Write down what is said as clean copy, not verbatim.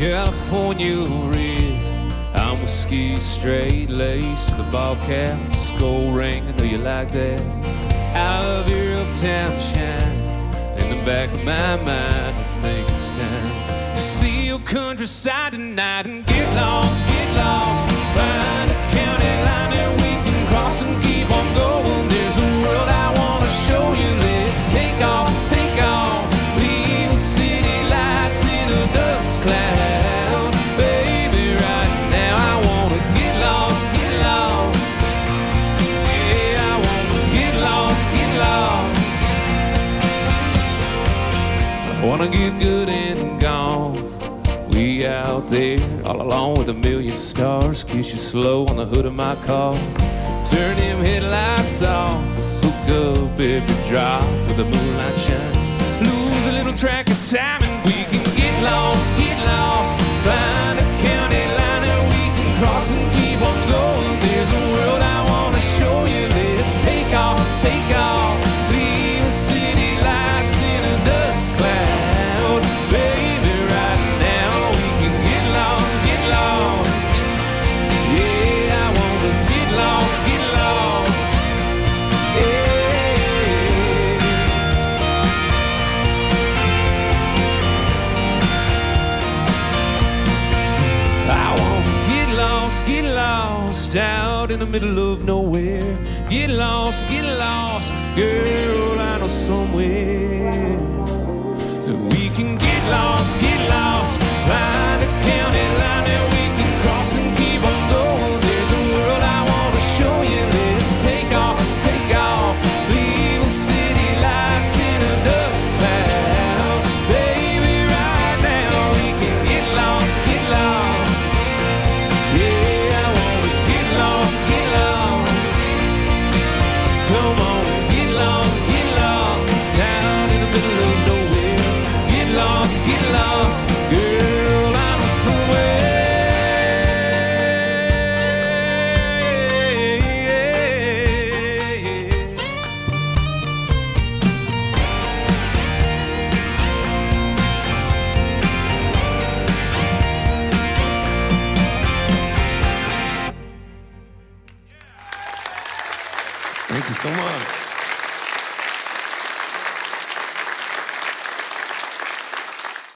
California red. I'm whiskey straight laced to the ball cap, skull ring, I know you like that. I love your uptown shine. In the back of my mind I think it's time to see your countryside tonight and get lost, get lost. Find a county line that we can cross and keep on going. There's a world I want to show you. Let's take off, take off. Leave the city lights in a dust cloud. Wanna get good and gone. We out there all alone with a million stars. Kiss you slow on the hood of my car. Turn them headlights off. Let's hook up every drop with the moonlight shine. Lose a little track of time and we can get lost, get lost. Find a county line that we can cross and keep on going. There's a world I wanna show you. Let's take off, take off. Leave the city lights in a dust cloud. Out in the middle of nowhere, get lost, get lost. Girl, I know somewhere that we can get lost, get lost. Find a county line.